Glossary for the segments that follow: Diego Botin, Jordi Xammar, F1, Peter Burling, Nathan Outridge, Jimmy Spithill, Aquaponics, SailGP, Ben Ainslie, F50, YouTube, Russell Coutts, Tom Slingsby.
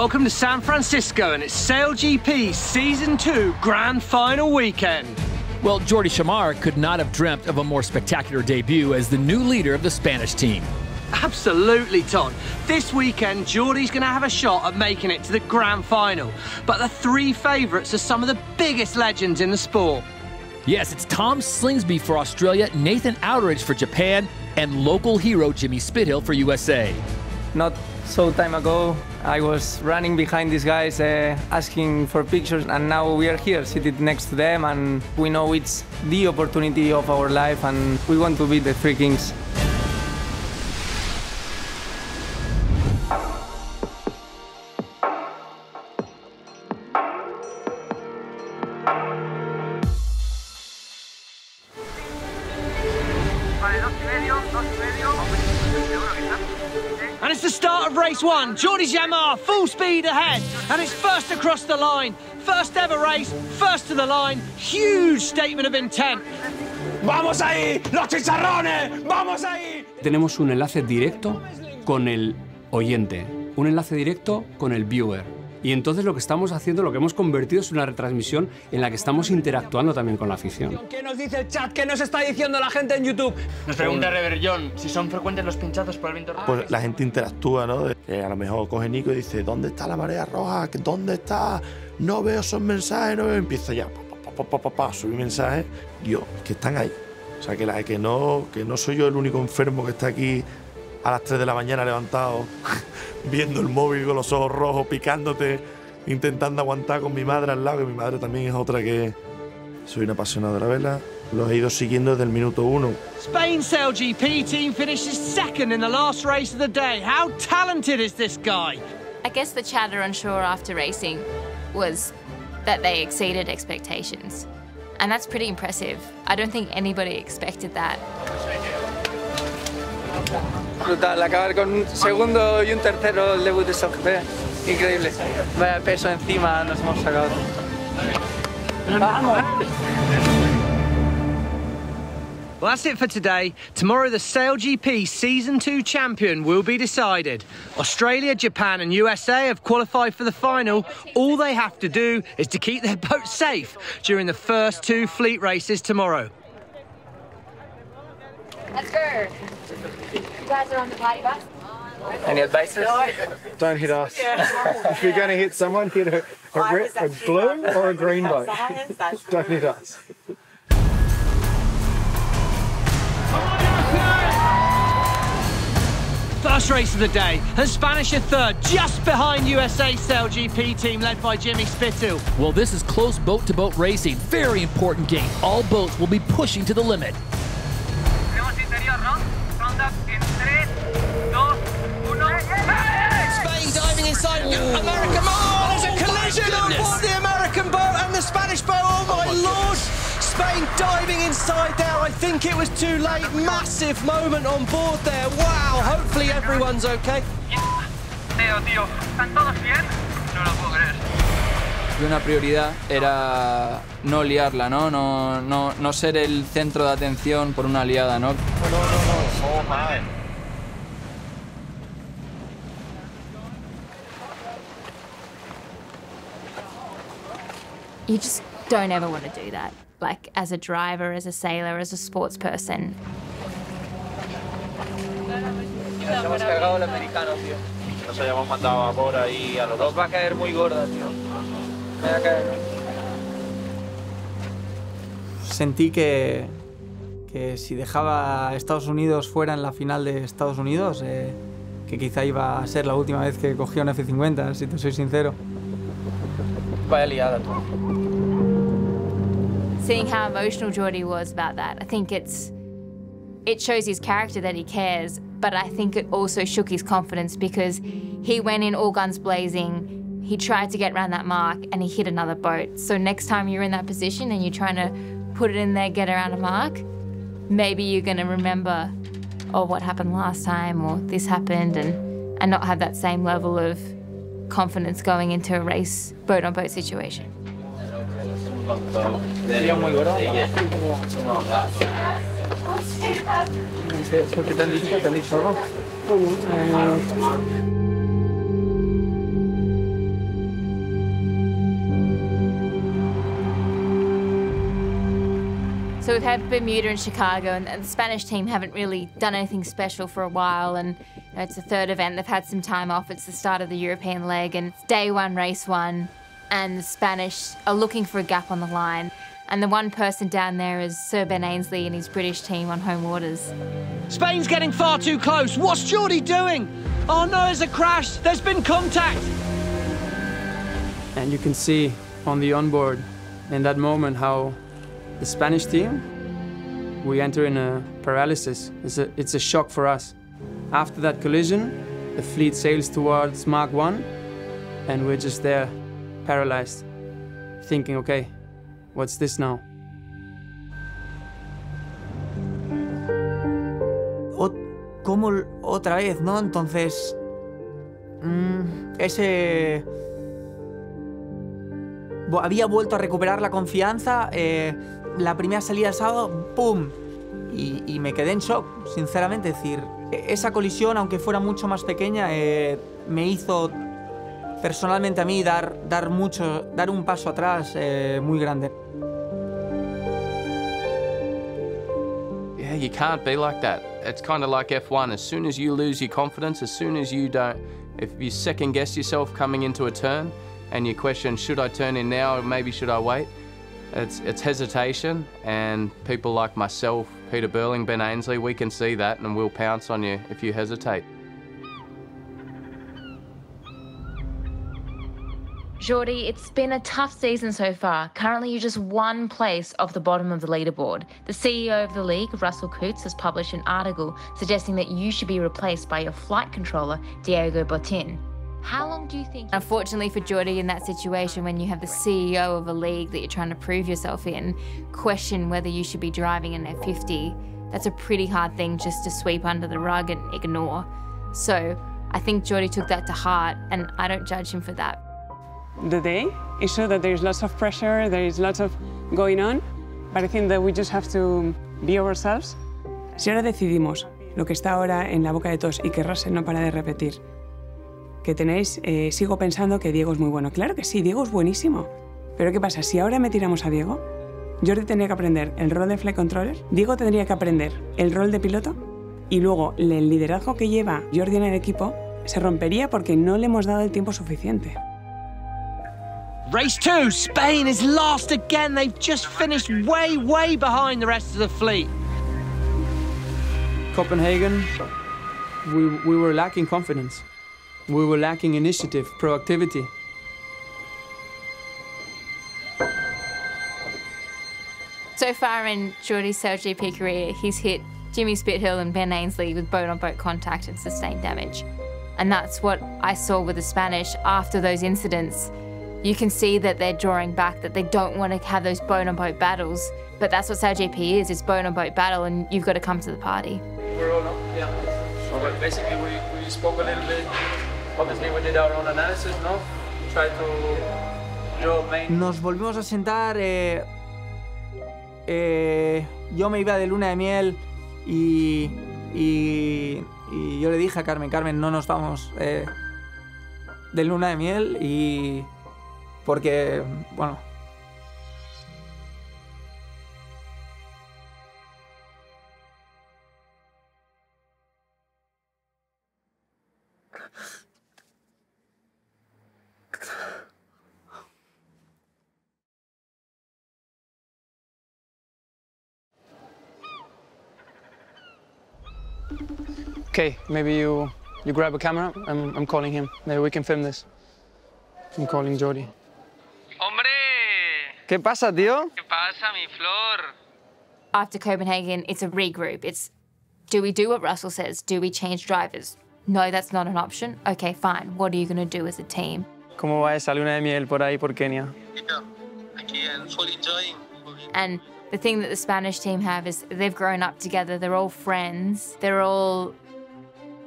Welcome to San Francisco and it's SailGP Season 2 Grand Final Weekend. Well, Jordi Xammar could not have dreamt of a more spectacular debut as the new leader of the Spanish team. Absolutely, Todd. This weekend, Jordi's going to have a shot at making it to the Grand Final. But the three favourites are some of the biggest legends in the sport. Yes, it's Tom Slingsby for Australia, Nathan Outridge for Japan, and local hero Jimmy Spithill for USA. Not so time ago, I was running behind these guys asking for pictures, and now we are here seated next to them, and we know it's the opportunity of our life, and we want to be the three kings. And it's the start of race one. Jordi Xammar, full speed ahead. And it's first across the line. First ever race, first to the line. Huge statement of intent. ¡Vamos ahí, los chicharrones! ¡Vamos ahí! Tenemos un enlace directo con el oyente, un enlace directo con el viewer. Y entonces lo que estamos haciendo, lo que hemos convertido es una retransmisión en la que estamos interactuando también con la afición. ¿Qué nos dice el chat? ¿Qué nos está diciendo la gente en YouTube? Nos pregunta Rever John si son frecuentes los pinchazos por el viento rojo. Pues la gente interactúa, ¿no? A lo mejor coge Nico y dice, ¿dónde está la marea roja? ¿Dónde está? No veo esos mensajes, no veo. Empieza ya, subí mensajes. Dios, que están ahí. O sea, que no soy yo el único enfermo que está aquí a las 3 de la mañana levantado, viendo el móvil con los ojos rojos, picándote, intentando aguantar con mi madre al lado, que mi madre también es otra que... Soy un apasionado de la vela. Los he ido siguiendo desde el minuto 1. Spain's SailGP team finishes second in the last race of the day. How talented is this guy? I guess the chatter on shore after racing was that they exceeded expectations. And that's pretty impressive. I don't think anybody expected that. Brutal, acabar con un segundo y un tercero el debut de SailGP. Increíble. Vaya peso encima nos hemos sacado. ¡Vamos! Well, that's it for today. Tomorrow, the SailGP Season 2 champion will be decided. Australia, Japan and USA have qualified for the final. All they have to do is to keep their boat safe during the first two fleet races tomorrow. Let's go. You guys are on the party bus. Any advices? Don't hit us. If you're going to hit someone, hit a blue or a green boat. Don't hit us. First race of the day, and Spanish are third, just behind USA SailGP team led by Jimmy Spithill. Well, this is close boat-to-boat racing. Very important game. All boats will be pushing to the limit. Spain diving inside. American boat. Oh, there's a collision on board the American boat and the Spanish boat. Oh, my Lord. Spain diving inside there. I think it was too late. Massive moment on board there. Wow. Hopefully everyone's okay. Y una prioridad era no liarla, ¿no? No ser el centro de atención por una liada, ¿no? Oh, man. You just don't ever want to do that. Like, as a driver, as a sailor, as a sports person. Nos hemos cagado el americano, tío. Nos hayamos mandado a por ahí a los dos. Va a caer muy gorda, tío. Sentí que si dejaba a Estados Unidos fuera en la final de Estados Unidos, que quizá iba a ser la última vez que cogía un F50, si te soy sincero. Vaya liada, tú. Seeing how emotional Jordi was about that, I think it shows his character that he cares, but I think it also shook his confidence because he went in all guns blazing. He tried to get around that mark and he hit another boat. So next time you're in that position and you're trying to put it in there, get around a mark, maybe you're going to remember, oh, what happened last time, or this happened, and not have that same level of confidence going into a race, boat-on-boat situation. So we've had Bermuda and Chicago, and the Spanish team haven't really done anything special for a while, and you know, it's the third event, they've had some time off, it's the start of the European leg, and it's day one, race one, and the Spanish are looking for a gap on the line. And the one person down there is Sir Ben Ainslie and his British team on home waters. Spain's getting far too close. What's Jordi doing? Oh no, there's a crash. There's been contact. And you can see on the onboard in that moment how the Spanish team, we enter in a paralysis. It's a shock for us. After that collision, the fleet sails towards Mach 1 and we're just there, paralyzed, thinking, okay, what's this now? Como otra vez, ¿no? Entonces, ese... Había vuelto a recuperar la confianza, la primera salida el sábado, ¡pum! Y me quedé en shock, sinceramente. Es decir, esa colisión, aunque fuera mucho más pequeña, me hizo personalmente a mí dar un paso atrás muy grande. Yeah, you can't be like that. It's kind of like F1. As soon as you lose your confidence, as soon as you don't, if you second guess yourself coming into a turn and you question, should I turn in now or maybe should I wait? It's hesitation, and people like myself, Peter Burling, Ben Ainslie, we can see that and we'll pounce on you if you hesitate. Jordi, it's been a tough season so far. Currently, you're just one place off the bottom of the leaderboard. The CEO of the league, Russell Coutts, has published an article suggesting that you should be replaced by your flight controller, Diego Botin. How long do you think... Unfortunately for Jordi, in that situation, when you have the CEO of a league that you're trying to prove yourself in, question whether you should be driving an F50, that's a pretty hard thing just to sweep under the rug and ignore. So I think Jordi took that to heart, and I don't judge him for that. The day is sure that there's lots of pressure, there is lots of going on, but I think that we just have to be ourselves. Si ahora decidimos lo que está ahora en la boca de todos y que Russell no para de repetir, que tenéis, sigo pensando que Diego es muy bueno. Claro que sí, Diego es buenísimo. Pero ¿qué pasa? Si ahora me tiramos a Diego, Jordi tendría que aprender el rol de flight controller, Diego tendría que aprender el rol de piloto y luego el liderazgo que lleva Jordi en el equipo se rompería porque no le hemos dado el tiempo suficiente. Race two, Spain is last again. They've just finished way, way behind the rest of the fleet. Copenhagen, we were lacking confidence. We were lacking initiative, proactivity. So far in Jordi's SailGP career, he's hit Jimmy Spithill and Ben Ainslie with boat-on-boat contact and sustained damage. And that's what I saw with the Spanish after those incidents. You can see that they're drawing back, that they don't want to have those boat-on-boat battles. But that's what SailGP is, it's boat-on-boat battle, and you've got to come to the party. We're all up, yeah. Okay. Basically, we spoke a little bit. Obviously, we did our own analysis, no? We tried to draw main... Nos volvimos a sentar. Yo me iba de luna de miel y yo le dije a Carmen, no nos vamos de luna de miel y... Porque, bueno. Okay, maybe you grab a camera. I'm calling him. Maybe we can film this. I'm calling Jordi. ¿Qué pasa, tío? ¿Qué pasa, mi flor? After Copenhagen, it's a regroup. It's, do we do what Russell says? Do we change drivers? No, that's not an option. Okay, fine. What are you going to do as a team? ¿Cómo va esa luna de miel por ahí por Kenia? Yeah, again, fully enjoying. And the thing that the Spanish team have is they've grown up together. They're all friends. They're all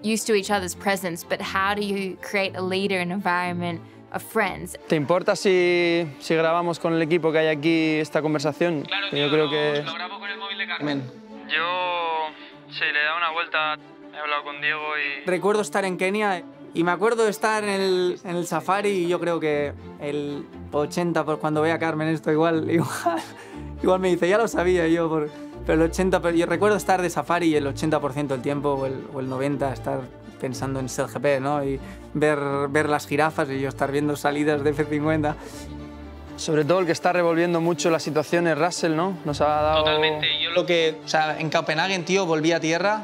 used to each other's presence. But how do you create a leader in an environment of friends? ¿Te importa si grabamos con el equipo que hay aquí esta conversación? Claro, yo creo que... Lo grabo con el móvil de Carmen. Yo... Sí, le he dado una vuelta, he hablado con Diego y... Recuerdo estar en Kenia y me acuerdo estar en el safari y yo creo que el 80%, por cuando vea a Carmen esto, igual Igual me dice, ya lo sabía yo, pero el 80%, yo recuerdo estar de safari y el 80% del tiempo, o el 90%, estar pensando en SailGP, ¿no? Y ver las jirafas y yo estar viendo salidas de F50. Sobre todo el que está revolviendo mucho las situaciones, Russell, ¿no? Nos ha dado... Totalmente. Yo lo que... O sea, en Copenhague, tío, volví a tierra.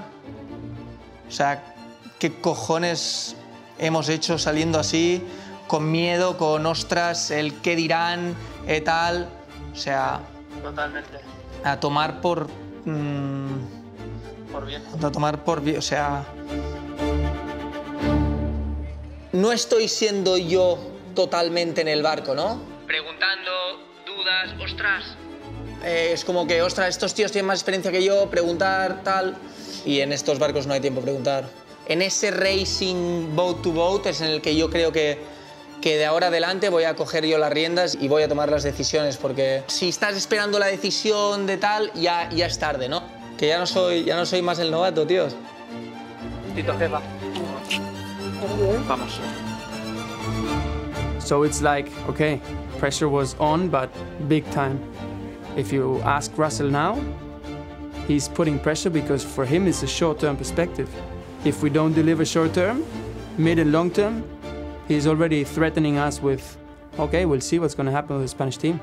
O sea, ¿qué cojones hemos hecho saliendo así? Con miedo, con ostras, el qué dirán, tal... O sea... Totalmente. A tomar por... por bien. A tomar por bien, o sea... No estoy siendo yo totalmente en el barco, ¿no? Preguntando, dudas, ostras. Es como que, ostras, estos tíos tienen más experiencia que yo, preguntar, tal. Y en estos barcos no hay tiempo a preguntar. En ese racing boat to boat es en el que yo creo que de ahora adelante voy a coger yo las riendas y voy a tomar las decisiones, porque si estás esperando la decisión de tal, ya es tarde, ¿no? Que ya no soy más el novato, tíos. Tito Jefa. Vamos. So it's like, okay. Pressure was on, but big time. If you ask Russell now, he's putting pressure because for him it's a short-term perspective. If we don't deliver short-term, mid and long-term, he's already threatening us with, okay, we'll see what's going to happen with the Spanish team.